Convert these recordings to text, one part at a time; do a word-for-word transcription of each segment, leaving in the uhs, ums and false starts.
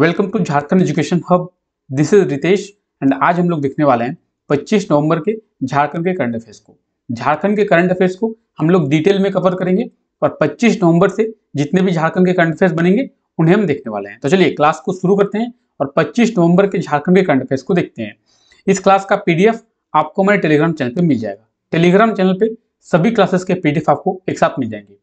Welcome to Jharkhand education hub. This is Ritesh and आज हम लोग देखने वाले हैं पच्चीस नवंबर के झारखंड के करंट अफेयर्स को। झारखंड के करंट अफेयर्स को हम लोग डिटेल में कवर करेंगे और पच्चीस नवंबर से जितने भी झारखंड के करंट अफेयर्स बनेंगे उन्हें हम देखने वाले हैं। तो चलिए क्लास को शुरू करते हैं और पच्चीस नवंबर के झारखंड के करंट अफेयर्स को देखते हैं। इस क्लास का पीडीएफ आपको हमारे टेलीग्राम चैनल पर मिल जाएगा। टेलीग्राम चैनल पर सभी क्लासेस के पीडीएफ आपको एक साथ मिल जाएंगे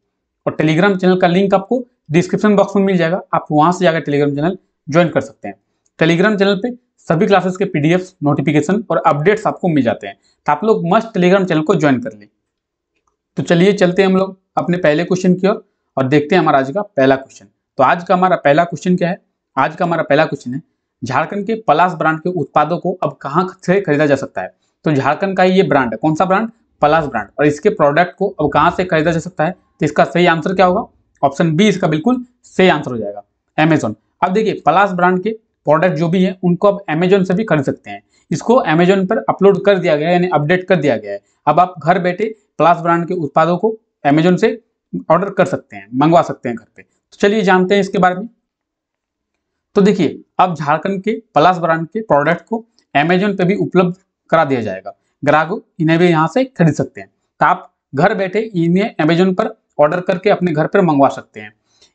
और टेलीग्राम चैनल का लिंक आपको डिस्क्रिप्शन बॉक्स में मिल जाएगा। आप वहाँ से जाकर टेलीग्राम चैनल ज्वाइन कर सकते हैं। टेलीग्राम चैनल पे सभी क्लासेस के पीडीएफ, नोटिफिकेशन और अपडेट्स आपको मिल जाते हैं, तो आप लोग मस्ट टेलीग्राम चैनल को ज्वाइन कर लें। तो चलिए चलते हैं हम लोग अपने पहले क्वेश्चन की ओर और देखते हैं हमारा आज का पहला क्वेश्चन। तो आज का हमारा पहला क्वेश्चन क्या है? आज का हमारा पहला क्वेश्चन है, झारखंड के पलाश ब्रांड के उत्पादों को अब कहाँ से खरीदा जा सकता है? तो झारखंड का ये ब्रांड है, कौन सा ब्रांड? पलाश ब्रांड। और इसके प्रोडक्ट को अब कहाँ से खरीदा जा सकता है? तो इसका सही आंसर क्या होगा? ऑप्शन बी इसका बिल्कुल सही आंसर हो जाएगा, अमेज़न। अब देखिए पलाश ब्रांड के प्रोडक्ट जो भी हैं उनको आप अमेज़न से भी खरीद सकते हैं। इसको अमेज़न पर अपलोड कर दिया गया है, यानी अपडेट कर दिया गया है। अब आप घर बैठे पलाश ब्रांड के उत्पादों को अमेज़न से ऑर्डर कर सकते हैं, मंगवा सकते हैं घर पे। तो चलिए जानते हैं इसके बारे में। तो देखिए अब झारखंड के पलाश ब्रांड के प्रोडक्ट को अमेज़न पर भी उपलब्ध करा दिया जाएगा। ग्राहक इन्हें भी यहाँ से खरीद सकते हैं। तो आप घर बैठे इन्हें अमेज़न पर ऑर्डर करके अपने घर पर मंगवा सकते हैं।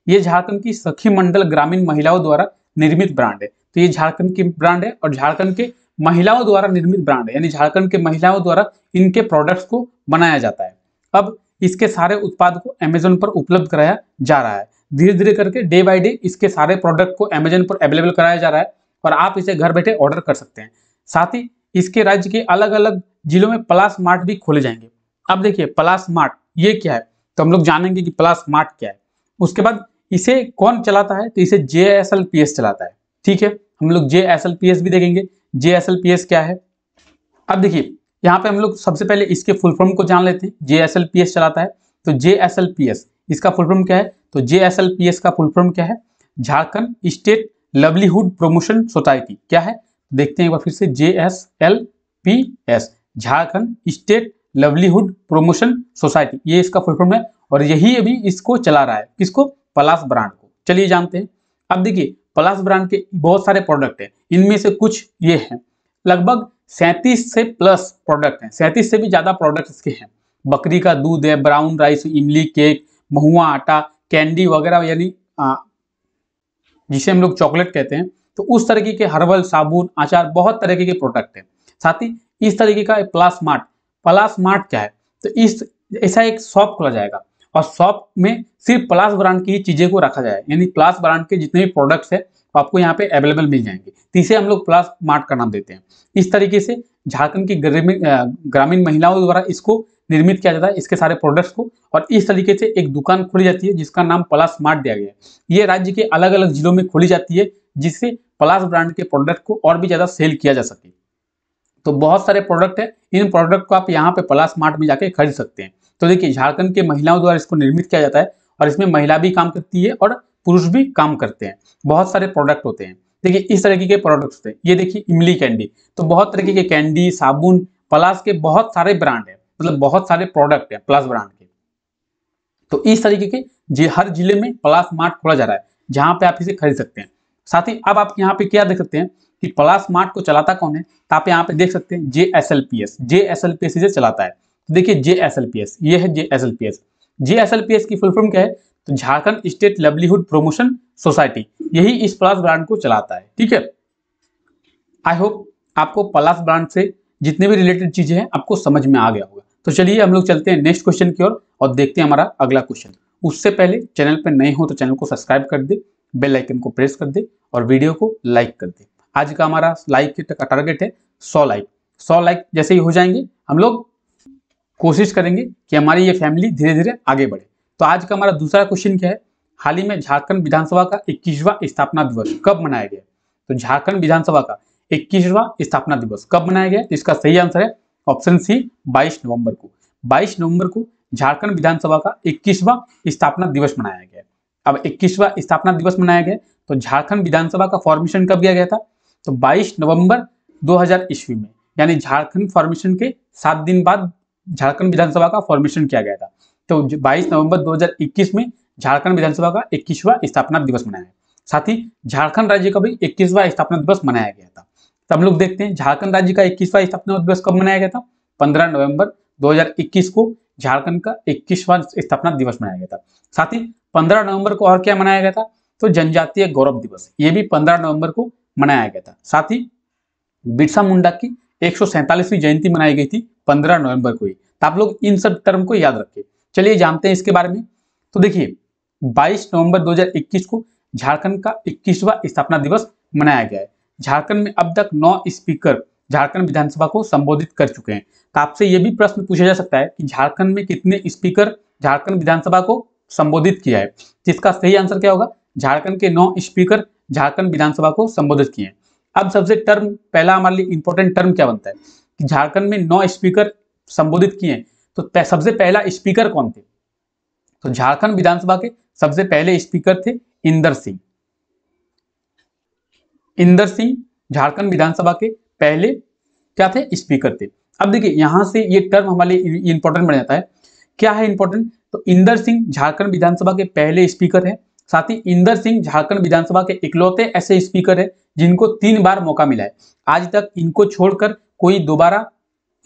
ये झारखंड की सखी मंडल ग्रामीण महिलाओं द्वारा निर्मित ब्रांड है। तो ये झारखंड की ब्रांड है और झारखंड के महिलाओं द्वारा निर्मित ब्रांड है, यानी झारखंड के महिलाओं द्वारा इनके प्रोडक्ट्स को बनाया जाता है। अब इसके सारे उत्पाद को अमेज़न पर उपलब्ध कराया जा रहा है। धीरे धीरे करके डे बाय डे इसके सारे प्रोडक्ट को अमेज़न पर अवेलेबल कराया जा रहा है और आप इसे घर बैठे ऑर्डर कर सकते हैं। साथ ही इसके राज्य के अलग अलग जिलों में प्लस मार्ट भी खोले जाएंगे। अब देखिए प्लस मार्ट ये क्या है, तो हम लोग जानेंगे कि प्लस मार्ट क्या है। उसके बाद इसे कौन चलाता है? तो इसे J S L P S चलाता है। ठीक है, हम लोग J S L P S भी देखेंगे। J S L P S क्या है? अब देखिए यहाँ पे हम लोग सबसे पहले इसके फुल फॉर्म को जान लेते हैं। J S L P S चलाता है, तो J S L P S इसका फुल फॉर्म क्या है? तो J S L P S का फुल फॉर्म क्या है? Jharkhand state livelihood promotion society. क्या है देखते हैं एक बार फिर से, J S L P S, Jharkhand state livelihood promotion society, ये इसका फुल फॉर्म है और यही अभी इसको चला रहा है। किसको? पलाश ब्रांड को। चलिए जानते हैं। अब देखिए पलाश ब्रांड के बहुत सारे प्रोडक्ट हैं, इनमें से कुछ ये हैं। लगभग सैंतीस से प्लस प्रोडक्ट हैं, सैंतीस से भी ज़्यादा प्रोडक्ट इसके हैं। बकरी का दूध है, ब्राउन राइस, इमली, केक, महुआ आटा, कैंडी वगैरह, यानी जिसे हम लोग चॉकलेट कहते हैं, तो उस तरीके के हर्बल, साबुन, अचार, बहुत तरीके के प्रोडक्ट हैं। साथ ही इस तरीके का पलाशमार्ट, पलाशमार्ट क्या है? तो इस ऐसा एक शॉप खोला जाएगा और शॉप में सिर्फ पलाश ब्रांड की ही चीज़ें को रखा जाए, यानी पलाश ब्रांड के जितने भी प्रोडक्ट्स हैं तो आपको यहाँ पे अवेलेबल मिल जाएंगे। तीसरे हम लोग पलाश मार्ट का नाम देते हैं। इस तरीके से झारखंड की ग्रामीण महिलाओं द्वारा इसको निर्मित किया जाता है, इसके सारे प्रोडक्ट्स को, और इस तरीके से एक दुकान खोली जाती है जिसका नाम पलाश मार्ट दिया गया है। ये राज्य के अलग अलग जिलों में खोली जाती है जिससे पलाश ब्रांड के प्रोडक्ट को और भी ज़्यादा सेल किया जा सके। तो बहुत सारे प्रोडक्ट है, इन प्रोडक्ट को आप यहाँ पे पलाश मार्ट में जाके खरीद सकते हैं। तो देखिए झारखंड के महिलाओं द्वारा इसको निर्मित किया जाता है और इसमें महिला भी काम करती है और पुरुष भी काम करते हैं। बहुत सारे प्रोडक्ट होते हैं। देखिए इस तरीके के प्रोडक्ट्स होते हैं। ये देखिए इमली कैंडी, तो बहुत तरीके के कैंडी, साबुन, पलाश के बहुत सारे ब्रांड है, मतलब बहुत सारे प्रोडक्ट है पलाश ब्रांड के। तो इस तरीके के जी हर जिले में पलाश मार्ट खोला जा रहा है जहाँ पे आप इसे खरीद सकते हैं। साथ ही अब आप यहाँ पे क्या देख सकते हैं कि पलाशमार्ट को चलाता कौन है, तो आप यहाँ पे देख सकते हैं J S L P S, J S L P S इसे चलाता है। तो देखिए J S L P S ये है, J S L P S. J S L P S की फुल फॉर्म क्या है? तो Jharkhand state livelihood promotion society, यही इस पलाश ब्रांड को चलाता है। ठीक है, आई होप आपको पलाश ब्रांड से जितने भी रिलेटेड चीजें हैं आपको समझ में आ गया होगा। तो चलिए हम लोग चलते हैं नेक्स्ट क्वेश्चन की ओर और देखते हैं हमारा अगला क्वेश्चन। उससे पहले चैनल पर नए हो तो चैनल को सब्सक्राइब कर दे, बेल आइकन को प्रेस कर दे और वीडियो को लाइक कर दे। आज का हमारा लाइक का टारगेट है सौ लाइक। सौ लाइक जैसे ही हो जाएंगे हम लोग कोशिश करेंगे कि हमारी ये फैमिली धीरे धीरे आगे बढ़े। तो आज का हमारा दूसरा क्वेश्चन क्या है? हाल ही में झारखंड विधानसभा का इक्कीसवां स्थापना दिवस कब मनाया गया? तो झारखंड विधानसभा का इक्कीसवां स्थापना दिवस कब मनाया गया? इसका सही आंसर है ऑप्शन सी, बाईस नवंबर को। बाईस नवंबर को झारखंड विधानसभा का इक्कीसवां स्थापना दिवस मनाया गया। अब इक्कीसवां स्थापना दिवस मनाया गया, तो झारखंड विधानसभा का फॉर्मेशन कब किया गया था? तो बाईस नवंबर दो हज़ार ईस्वी में, यानी झारखंड फॉर्मेशन के सात दिन बाद झारखंड विधानसभा का फॉर्मेशन किया गया था। तो बाईस नवंबर दो हज़ार इक्कीस में झारखंड विधानसभा का इक्कीसवां स्थापना दिवस मनाया। साथ ही झारखंड राज्य का भी इक्कीसवां स्थापना दिवस मनाया गया था। तो हम लोग देखते हैं झारखंड राज्य का इक्कीसवां स्थापना दिवस कब मनाया गया था, पंद्रह नवंबर दो हज़ार इक्कीस को झारखंड का इक्कीसवां स्थापना दिवस मनाया गया था। साथ ही पंद्रह नवंबर को और क्या मनाया गया था, तो जनजातीय गौरव दिवस, ये भी पंद्रह नवंबर को मनाया गया था। साथ ही बिरसा मुंडा की एक सौ सैंतालीसवीं जयंती मनाई गई थी पंद्रह नवंबर को ही। तो आप लोग इन सब टर्म को याद रखिए। चलिए जानते हैं इसके बारे में। तो देखिए बाईस नवंबर दो हज़ार इक्कीस को झारखंड का इक्कीसवां स्थापना दिवस मनाया गया है। झारखंड में अब तक नौ स्पीकर झारखंड विधानसभा को संबोधित कर चुके हैं। तो आपसे ये भी प्रश्न पूछा जा सकता है कि झारखंड में कितने स्पीकर झारखंड विधानसभा को संबोधित किया है, जिसका सही आंसर क्या होगा, झारखंड के नौ स्पीकर झारखंड विधानसभा को संबोधित किए हैं। अब सबसे टर्म पहला हमारे लिए इंपॉर्टेंट टर्म क्या बनता है कि झारखंड में नौ स्पीकर संबोधित किए, तो सबसे पहला स्पीकर कौन थे, तो झारखंड विधानसभा के सबसे पहले स्पीकर थे इंदर सिंह। इंदर सिंह झारखंड विधानसभा के पहले क्या थे, स्पीकर थे। अब देखिए यहां से ये टर्म हमारे लिए इंपॉर्टेंट बन जाता है। क्या है इंपॉर्टेंट, तो इंदर सिंह झारखंड विधानसभा के पहले स्पीकर है। साथ ही इंदर सिंह झारखंड विधानसभा के इकलौते ऐसे स्पीकर हैं जिनको तीन बार मौका मिला है। आज तक इनको छोड़कर कोई दोबारा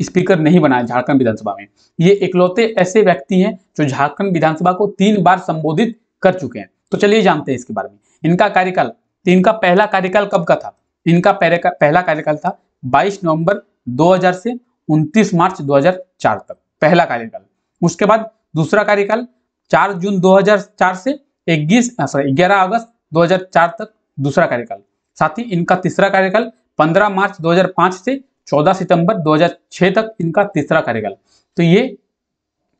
स्पीकर नहीं बना है झारखंड विधानसभा में। ये इकलौते ऐसे व्यक्ति हैं जो झारखंड विधानसभा को तीन बार संबोधित कर चुके हैं। तो चलिए जानते हैं इसके बारे में। इनका कार्यकाल, इनका पहला कार्यकाल कब का था, इनका पहला कार्यकाल था बाईस नवंबर दो हज़ार से उनतीस मार्च दो हज़ार चार तक, पहला कार्यकाल। उसके बाद दूसरा कार्यकाल चार जून दो हज़ार चार से ग्यारह अगस्त दो हज़ार चार तक, दूसरा कार्यकाल। साथ ही इनका तीसरा कार्यकाल पंद्रह मार्च दो हज़ार पाँच से चौदह सितंबर दो हज़ार छह तक, इनका तीसरा कार्यकाल। तो ये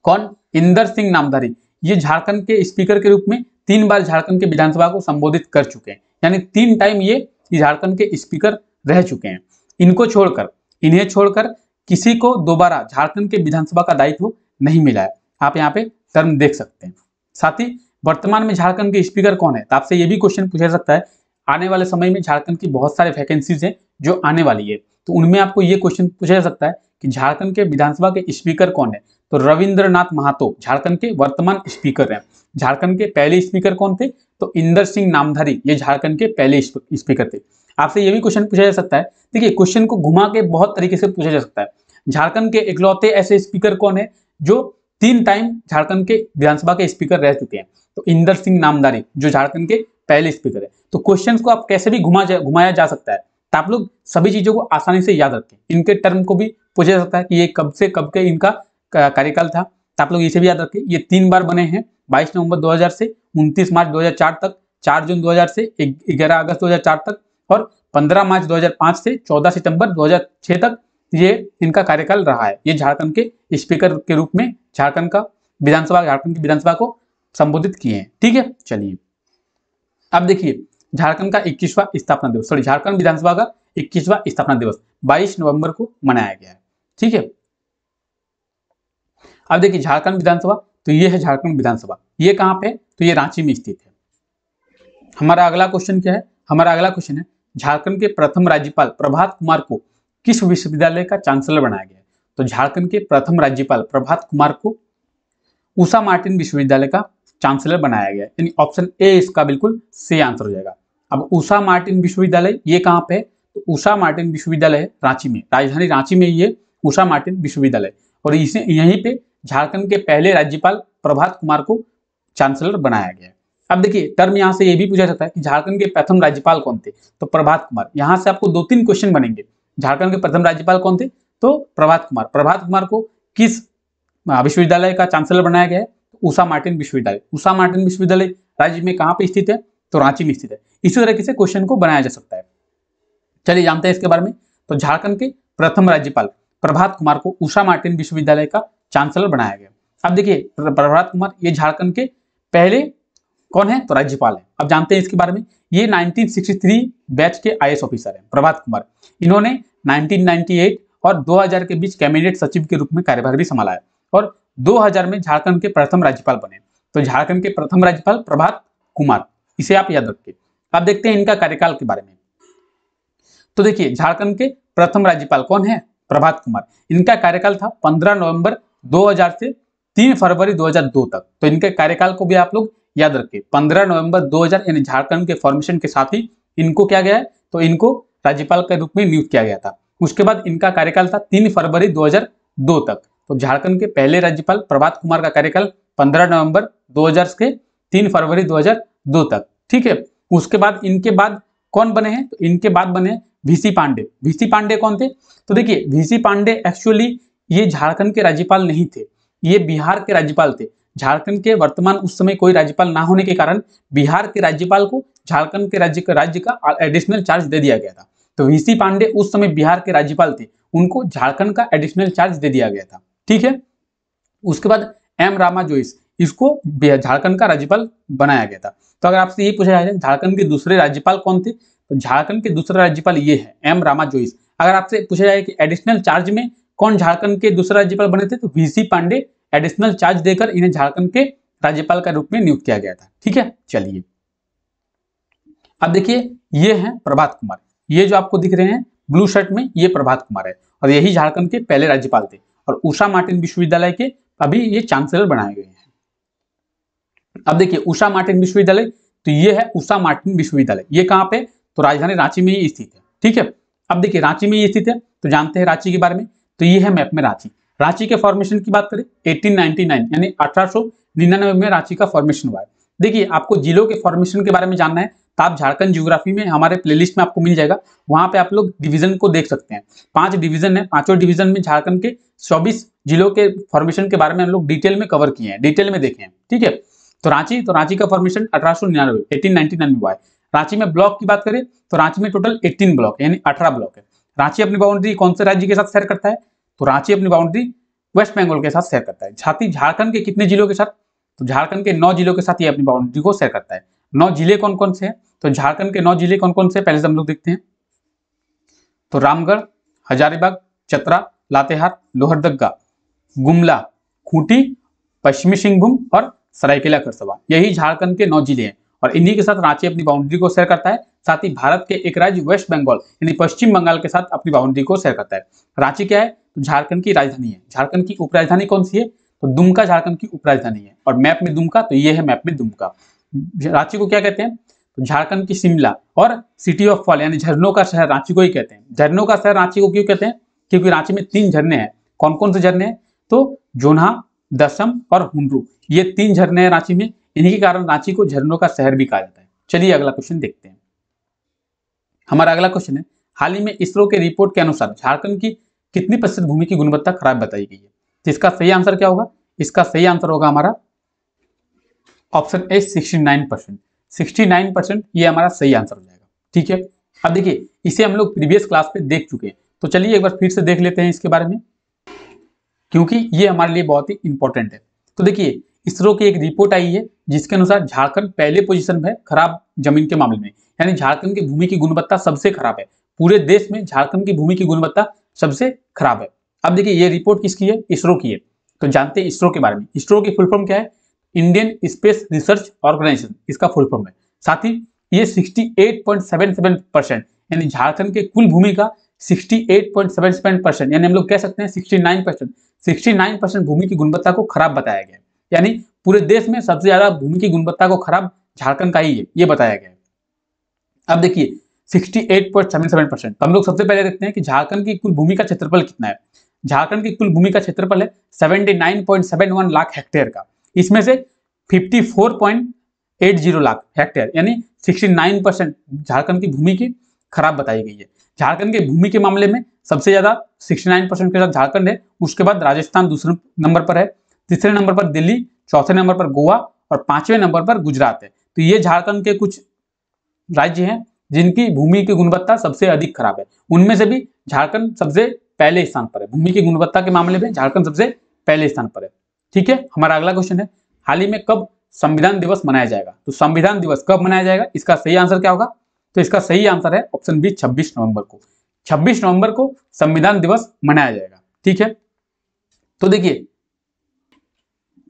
कौन, इंदर सिंह नामधारी, ये झारखंड के स्पीकर के रूप में तीन बार झारखंड के विधानसभा को संबोधित कर चुके हैं, यानी तीन टाइम ये झारखंड के स्पीकर रह चुके हैं। इनको छोड़कर इन्हें छोड़कर किसी को दोबारा झारखंड के विधानसभा का दायित्व नहीं मिला है। आप यहाँ पे टर्म देख सकते हैं। साथ ही वर्तमान में झारखंड के स्पीकर कौन है, तो आपसे ये भी क्वेश्चन पूछा जा सकता है। आने वाले समय में झारखंड की बहुत सारे वैकेंसीज हैं जो आने वाली है, तो उनमें आपको ये क्वेश्चन पूछा जा सकता है कि झारखंड के विधानसभा के स्पीकर कौन है, तो रविंद्रनाथ महातो झारखंड के वर्तमान स्पीकर हैं। झारखंड के पहले स्पीकर कौन थे, तो इंदर सिंह नामधारी, ये झारखंड के पहले स्पीकर थे। आपसे ये भी क्वेश्चन पूछा जा सकता है। देखिए क्वेश्चन को घुमा के बहुत तरीके से पूछा जा सकता है। झारखंड के इकलौते ऐसे स्पीकर कौन है जो तीन टाइम झारखंड के विधानसभा के स्पीकर रह चुके हैं, तो इंदर सिंह नामधारी जो झारखंड के पहले स्पीकर है। तो क्वेश्चंस को आप कैसे भी घुमा घुमाया जा सकता है। तो आप लोग सभी चीजों को आसानी से याद रखें। इनके टर्म को भी पूछा जा सकता है कि ये कब से कब के इनका कार्यकाल था। तो आप लोग इसे भी याद रखें। ये तीन बार बने हैं, बाईस नवंबर दो हज़ार से उनतीस मार्च दो हज़ार चार तक, चार जून दो हज़ार से ग्यारह अगस्त दो हज़ार चार तक, और पंद्रह मार्च दो हज़ार पाँच से चौदह सितंबर दो हज़ार छह तक ये इनका कार्यकाल रहा है। ये झारखंड के स्पीकर के रूप में झारखंड का विधानसभा झारखंड की विधानसभा को संबोधित किए हैं। ठीक है, चलिए अब देखिए झारखंड का इक्कीसवां स्थापना दिवस, सॉरी झारखंड विधानसभा का इक्कीसवां स्थापना दिवस बाईस नवंबर को मनाया गया है। ठीक है, अब देखिए झारखंड विधानसभा, तो ये है झारखंड विधानसभा। ये कहाँ पे, तो ये रांची में स्थित है। हमारा अगला क्वेश्चन क्या है, हमारा अगला क्वेश्चन है झारखंड के प्रथम राज्यपाल प्रभात कुमार को किस विश्वविद्यालय का चांसलर बनाया गया है, तो झारखंड के प्रथम राज्यपाल प्रभात कुमार को उषा मार्टिन विश्वविद्यालय का चांसलर बनाया गया, यानी ऑप्शन ए इसका बिल्कुल सही आंसर हो जाएगा। अब उषा मार्टिन विश्वविद्यालय ये कहाँ पे है, तो उषा मार्टिन विश्वविद्यालय रांची में, राजधानी रांची में ये उषा मार्टिन विश्वविद्यालय, और इसे यहीं पे झारखंड के पहले राज्यपाल प्रभात कुमार को चांसलर बनाया गया। अब देखिए टर्म यहाँ से ये भी पूछा जाता है कि झारखंड के प्रथम राज्यपाल कौन थे, तो प्रभात कुमार। यहाँ से आपको दो तीन क्वेश्चन बनेंगे। झारखंड के प्रथम राज्यपाल कौन थे, तो प्रभात कुमार। प्रभात कुमार को किस विश्वविद्यालय का चांसलर बनाया गया है, उषा मार्टिन विश्वविद्यालय। उषा मार्टिन विश्वविद्यालय राज्य में कहाँ पे स्थित है, तो रांची में स्थित है। इसी तरीके से क्वेश्चन को बनाया जा सकता है। चलिए जानते हैं इसके बारे में। तो झारखंड के प्रथम राज्यपाल प्रभात कुमार को उषा मार्टिन विश्वविद्यालय का चांसलर बनाया गया। अब देखिए प्रभात कुमार ये झारखंड के पहले कौन है, तो राज्यपाल है। अब जानते हैं इसके बारे में। ये नाइनटीन सिक्सटी थ्री बैच के आई ए एस ऑफिसर है प्रभात कुमार। इन्होंने नाइनटीन नाइनटी एट और दो हज़ार के बीच कैबिनेट सचिव के रूप में कार्यभार भी संभाला है, और दो हज़ार में झारखंड के प्रथम राज्यपाल बने। तो झारखंड के प्रथम राज्यपाल प्रभात कुमार, इसे आप याद रखें। अब देखते हैं इनका कार्यकाल के बारे में। तो देखिए झारखंड के प्रथम राज्यपाल कौन है, प्रभात कुमार। इनका कार्यकाल था पंद्रह नवंबर दो हज़ार से तीन फरवरी दो हज़ार दो तक। तो इनके कार्यकाल को भी आप लोग याद रखें पंद्रह नवंबर दो हज़ार यानी झारखंड के फॉर्मेशन के साथ ही इनको क्या गया है तो इनको राज्यपाल के रूप में नियुक्त किया गया था। उसके बाद इनका कार्यकाल था तीन फरवरी दो हज़ार दो तक। तो झारखंड के पहले राज्यपाल प्रभात कुमार का कार्यकाल पंद्रह नवंबर दो हज़ार से तीन फरवरी दो हज़ार दो तक, ठीक है। उसके बाद इनके बाद कौन बने हैं तो इनके बाद बने वीसी पांडे। वीसी पांडे कौन थे तो देखिए वीसी पांडे एक्चुअली ये झारखंड के राज्यपाल नहीं थे, ये बिहार के राज्यपाल थे। झारखंड के वर्तमान उस समय कोई राज्यपाल ना होने के कारण बिहार के राज्यपाल को झारखंड के राज्य का राज्य का एडिशनल चार्ज दे दिया गया था। तो वीसी पांडे उस समय बिहार के राज्यपाल थे, उनको झारखंड का एडिशनल चार्ज दे दिया गया था, ठीक है। उसके बाद एम रामा जोइस, इसको झारखंड का राज्यपाल बनाया गया था। तो अगर आपसे ये पूछा जाए झारखंड के दूसरे राज्यपाल कौन थे तो झारखंड के दूसरे राज्यपाल ये है एम रामा जोइस। अगर आपसे पूछा जाए कि एडिशनल चार्ज में कौन झारखंड के दूसरे राज्यपाल बने थे तो वीसी पांडे एडिशनल चार्ज देकर इन्हें झारखंड के राज्यपाल के रूप में नियुक्त किया गया था, ठीक है। चलिए अब देखिए ये है प्रभात कुमार, ये जो आपको दिख रहे हैं ब्लू शर्ट में ये प्रभात कुमार है और यही झारखंड के पहले राज्यपाल थे और उषा मार्टिन विश्वविद्यालय के अभी ये चांसलर बनाए गए हैं। अब देखिए उषा मार्टिन विश्वविद्यालय, तो ये है उषा मार्टिन विश्वविद्यालय, ये कहाँ पे तो राजधानी रांची में ही स्थित है, ठीक है। अब देखिए रांची में ये स्थित है तो जानते हैं रांची के बारे में। तो ये है मैप में रांची। रांची के फॉर्मेशन की बात करें अठारह सौ निन्यानवे यानी अठारह सौ निन्यानवे में रांची का फॉर्मेशन हुआ है। देखिए आपको जिलों के फॉर्मेशन के बारे में जानना है तो आप झारखंड ज्योग्राफी में हमारे प्लेलिस्ट में आपको मिल जाएगा, वहां पे आप लोग डिवीजन को देख सकते हैं। पांच डिवीजन है, पांचों डिवीजन में झारखंड के चौबीस जिलों के फॉर्मेशन के बारे में हम लोग डिटेल में कवर किए हैं, डिटेल में देखे हैं, ठीक है। तो रांची तो रांची का फॉर्मेशन अठारह सौ निन्यानवे एटीन नाइनटी नाइन में हुआ है। रांची में ब्लॉक की बात करें तो रांची में टोटल अठारह ब्लॉक यानी अठारह ब्लॉक है। रांची अपनी बाउंड्री कौन से राज्य के साथ शेयर करता है तो रांची अपनी बाउंड्री वेस्ट बंगाल के साथ शेयर करता है। छाती झारखंड के कितने जिलों के साथ तो झारखंड के नौ जिलों के साथ ये अपनी बाउंड्री को शेयर करता है। नौ जिले कौन कौन से हैं तो झारखंड के नौ जिले कौन कौन से पहले से हम लोग देखते हैं। तो रामगढ़, हजारीबाग, चतरा, लातेहार, लोहरदगा, गुमला, खूंटी, पश्चिमी सिंहभूम और सरायकेला खरसावां, यही झारखंड के नौ जिले हैं और इन्हीं के साथ रांची अपनी बाउंड्री को शेयर करता है। साथ ही भारत के एक राज्य वेस्ट बंगाल यानी पश्चिम बंगाल के साथ अपनी बाउंड्री को शेयर करता है। रांची क्या है तो झारखंड की राजधानी है। झारखंड की उपराजधानी कौन सी है तो दुमका झारखंड की उपराजधानी है और मैप में दुमका, तो ये है मैप में दुमका। रांची को क्या कहते हैं तो झारखंड की शिमला और सिटी ऑफ फॉल यानी झरनों का शहर रांची को ही कहते हैं। झरनों का शहर रांची को क्यों कहते हैं क्योंकि रांची में तीन झरने हैं। कौन कौन से झरने हैं तो जोन्हा, दसम और हुनरू, ये तीन झरने हैं रांची में, इन्हीं के कारण रांची को झरनों का शहर भी कहा जाता है। चलिए अगला क्वेश्चन देखते हैं। हमारा अगला क्वेश्चन है हाल ही में इसरो के रिपोर्ट के अनुसार झारखंड की कितनी प्रतिशत भूमि की गुणवत्ता खराब बताई गई है तो इसका सही आंसर क्या होगा, इसका सही आंसर होगा हमारा option A sixty nine percent. Sixty nine percent ये हमारा सही आंसर हो जाएगा, ठीक है। अब देखिए इसे हम लोग प्रीवियस क्लास में देख चुके हैं तो चलिए एक बार फिर से देख लेते हैं इसके बारे में क्योंकि ये हमारे लिए बहुत ही इंपॉर्टेंट है। तो देखिए इसरो की एक रिपोर्ट आई है जिसके अनुसार झारखंड पहले पोजीशन में खराब जमीन के मामले में, यानी झारखंड की भूमि की गुणवत्ता सबसे खराब है। पूरे देश में झारखंड की भूमि की गुणवत्ता सबसे खराब है। अब देखिए ये रिपोर्ट किसकी है, इसरो की है। तो जानते हैं इसरो के बारे में। इसरो की फुल फॉर्म क्या है, इंडियन स्पेस रिसर्च ऑर्गेनाइजेशन, इसका फुल फॉर्म है। साथ ही ये sixty eight point seven seven percent यानी झारखंड के कुल भूमि का sixty eight point seven seven percent यानी हम लोग कह सकते हैं sixty nine percent. Sixty nine percent भूमि की गुणवत्ता को खराब बताया गया है, यानी पूरे देश में सबसे ज्यादा भूमि की गुणवत्ता को खराब झारखंड का ही है, ये बताया गया है। अब देखिए sixty eight point seven seven percent, हम लोग सबसे पहले देखते हैं कि झारखंड की कुल भूमि का क्षेत्रफल कितना है। झारखंड की कुल भूमि का क्षेत्रफल है उन्यासी पॉइंट सात एक लाख हेक्टेयर का। इसमें से चौवन पॉइंट आठ शून्य लाख हेक्टेयर यानी सिक्सटी नाइन परसेंट झारखंड की भूमि की खराब बताई गई है। झारखंड के भूमि के मामले में सबसे ज्यादा सिक्सटी नाइन परसेंट के साथ झारखंड है, उसके बाद राजस्थान दूसरे नंबर पर है, तीसरे नंबर पर दिल्ली, चौथे नंबर पर गोवा और पांचवें नंबर पर गुजरात है। तो ये झारखंड के कुछ राज्य हैं जिनकी भूमि की गुणवत्ता सबसे अधिक खराब है, उनमें से भी झारखंड सबसे पहले स्थान पर है। भूमि की गुणवत्ता के मामले में झारखंड सबसे पहले स्थान पर है, ठीक है। हमारा अगला क्वेश्चन है हाल ही में कब संविधान दिवस मनाया जाएगा तो संविधान दिवस कब मनाया जाएगा, इसका सही आंसर क्या होगा तो इसका सही आंसर है ऑप्शन बी छब्बीस नवंबर को। छब्बीस नवंबर को संविधान दिवस मनाया जाएगा, ठीक है। तो देखिए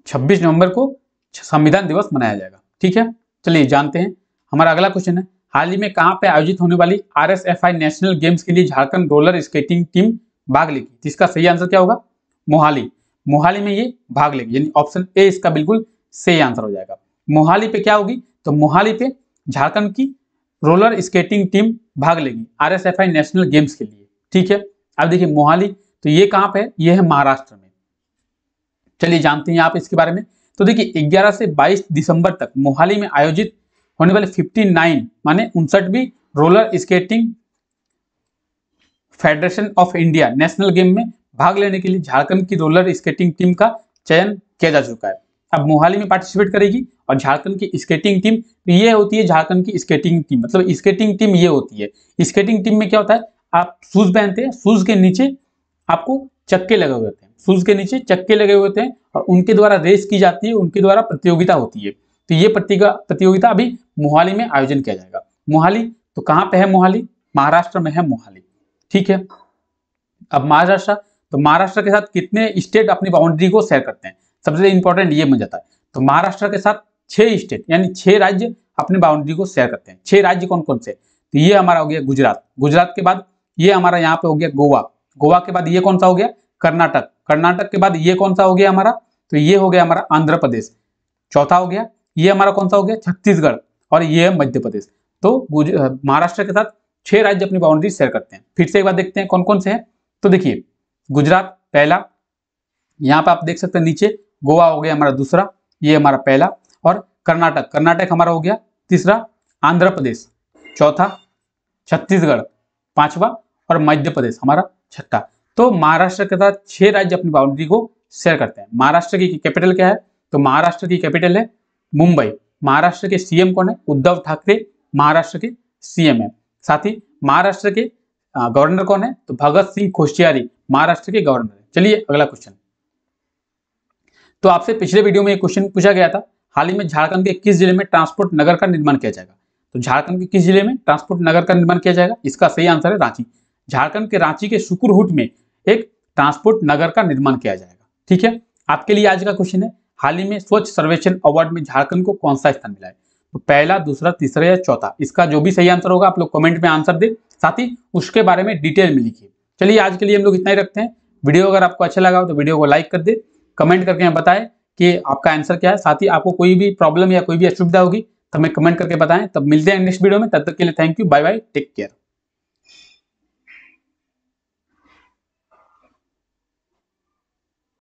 छब्बीस नवंबर को संविधान दिवस मनाया जाएगा, ठीक है। चलिए जानते हैं हमारा अगला क्वेश्चन है हाल ही में कहां पे आयोजित होने वाली आरएसएफआई नेशनल गेम्स के लिए झारखंड रोलर स्केटिंग टीम भाग लेगी, जिसका सही आंसर क्या होगा मोहाली। मोहाली में ये भाग लेगी यानी ऑप्शन ए इसका बिल्कुल सही आंसर हो जाएगा। मोहाली पे क्या होगी, तो मोहाली पे झारखंड की रोलर स्केटिंग टीम भाग लेगी आरएसएफआई नेशनल गेम्स के लिए। ठीक है, अब देखिए मोहाली तो ये कहाँ पे है, ये है महाराष्ट्र में। चलिए जानते हैं आप इसके बारे में। तो देखिए ग्यारह से बाईस दिसंबर तक मोहाली में आयोजित होने वाले उनसठ माने उनसठवीं roller skating federation of India national game में भाग लेने के लिए झारखंड की रोलर स्केटिंग टीम का चयन किया जा चुका है। अब मोहाली में पार्टिसिपेट करेगी और झारखंड की स्केटिंग टीम, तो ये होती है झारखंड की स्केटिंग टीम, मतलब स्केटिंग टीम ये होती है। स्केटिंग टीम में क्या होता है, आप शूज पहनते हैं, शूज के नीचे आपको चक्के लगे हुए होते हैं, शूज के नीचे चक्के लगे हुए होते हैं और उनके द्वारा रेस की जाती है, उनके द्वारा प्रतियोगिता होती है। तो ये प्रतियोगिता अभी मोहाली में आयोजन किया जाएगा। मोहाली तो कहाँ पे है, मोहाली महाराष्ट्र में है मोहाली। ठीक है, अब महाराष्ट्र तो महाराष्ट्र के साथ कितने स्टेट अपनी बाउंड्री को शेयर करते हैं, सबसे इंपॉर्टेंट ये बन जाता है। तो महाराष्ट्र के साथ छह स्टेट यानी छह राज्य अपनी बाउंड्री को शेयर करते हैं। छह राज्य कौन कौन से, तो ये हमारा हो गया गुजरात, गुजरात के बाद ये हमारा यहाँ पे हो गया गोवा, गोवा के बाद ये कौन सा हो गया कर्नाटक, कर्नाटक के बाद ये कौन सा हो गया हमारा, तो ये हो गया हमारा आंध्र प्रदेश, चौथा हो गया ये हमारा कौन सा हो गया छत्तीसगढ़ और ये है मध्य प्रदेश। तो महाराष्ट्र के साथ छह राज्य अपनी बाउंड्री शेयर करते हैं। फिर से एक बार देखते हैं कौन कौन से हैं। तो देखिए गुजरात पहला, यहाँ पे आप देख सकते हैं नीचे गोवा हो गया हमारा दूसरा, ये हमारा पहला, और कर्नाटक, कर्नाटक हमारा हो गया तीसरा, आंध्र प्रदेश चौथा, छत्तीसगढ़ पांचवा और मध्य प्रदेश हमारा छठा। तो महाराष्ट्र के साथ छह राज्य अपनी बाउंड्री को शेयर करते हैं। महाराष्ट्र की कैपिटल क्या है, तो महाराष्ट्र की कैपिटल है मुंबई। महाराष्ट्र के सीएम कौन है, उद्धव ठाकरे महाराष्ट्र के सीएम है। साथ ही महाराष्ट्र के गवर्नर कौन है, तो भगत सिंह कोश्यारी महाराष्ट्र के गवर्नर है। चलिए अगला क्वेश्चन। तो आपसे पिछले वीडियो में एक क्वेश्चन पूछा गया था, हाल ही में झारखंड के किस जिले में ट्रांसपोर्ट नगर का निर्माण किया जाएगा, तो झारखंड के किस जिले में ट्रांसपोर्ट नगर का निर्माण किया जाएगा, इसका सही आंसर है रांची। झारखंड के रांची के सुकुरहुट में एक ट्रांसपोर्ट नगर का निर्माण किया जाएगा। ठीक है, आपके लिए आज का क्वेश्चन है, हाल ही में स्वच्छ सर्वेक्षण अवार्ड में झारखंड को कौन सा स्थान मिला है, तो पहला, दूसरा, तीसरा या चौथा, इसका जो भी सही आंसर होगा आप लोग कमेंट में आंसर दें, साथ ही उसके बारे में डिटेल में लिखिए। चलिए आज के लिए हम लोग इतना ही रखते हैं। वीडियो अगर आपको अच्छा लगा हो तो वीडियो को लाइक कर दे, कमेंट करके हमें बताएं कि आपका आंसर क्या है। साथ ही आपको कोई भी प्रॉब्लम या कोई भी असुविधा होगी तो हमें कमेंट करके बताएं। तब मिलते हैं नेक्स्ट वीडियो में, तब तक के लिए thank you, bye bye, take care.